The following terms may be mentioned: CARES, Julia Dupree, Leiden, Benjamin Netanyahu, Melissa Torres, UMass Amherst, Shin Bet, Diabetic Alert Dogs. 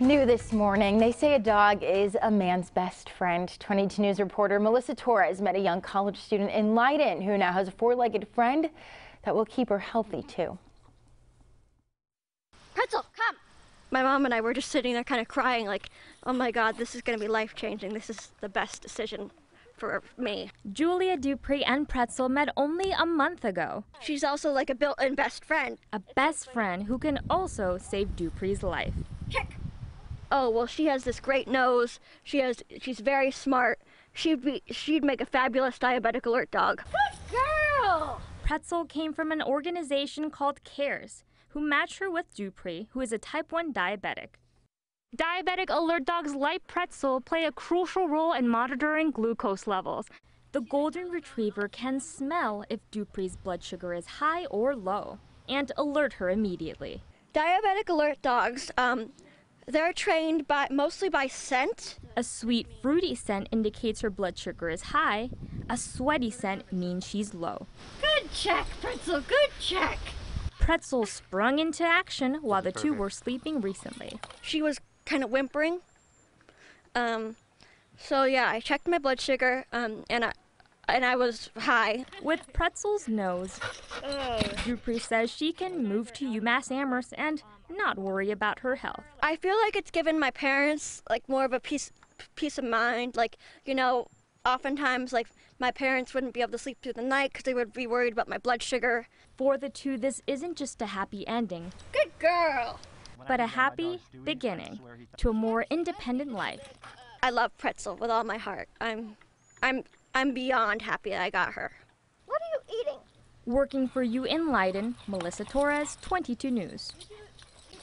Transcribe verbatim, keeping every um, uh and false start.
New this morning, they say a dog is a man's best friend. twenty-two News reporter Melissa Torres met a young college student in Leiden who now has a four-legged friend that will keep her healthy too. Pretzel, come! My mom and I were just sitting there kind of crying like, oh my God, this is going to be life-changing. This is the best decision for me. Julia Dupree and Pretzel met only a month ago. She's also like a built-in best friend. A best friend who can also save Dupree's life. Check. Oh, well, she has this great nose. She has, she's very smart. She'd be, she'd make a fabulous diabetic alert dog. Good girl! Pretzel came from an organization called CARES, who matched her with Dupree, who is a type one diabetic. Diabetic alert dogs like Pretzel play a crucial role in monitoring glucose levels. The golden retriever can smell if Dupree's blood sugar is high or low and alert her immediately. Diabetic alert dogs, um, they're trained by, mostly by scent. A sweet, fruity scent indicates her blood sugar is high. A sweaty scent means she's low. Good check, Pretzel, good check. Pretzel sprung into action while the two were sleeping recently. She was kind of whimpering. Um, so yeah, I checked my blood sugar um, and, I, and I was high. With Pretzel's nose, oh. Dupree says she can move to UMass Amherst and not worry about her health. I feel like it's given my parents like more of a peace peace of mind. Like, you know, oftentimes like my parents wouldn't be able to sleep through the night because they would be worried about my blood sugar. For the two, this isn't just a happy ending. Good girl. But a happy beginning to a more independent life. I love Pretzel with all my heart. I'm I'm I'm beyond happy that I got her. What are you eating? Working for you in Leiden, Melissa Torres, twenty-two News.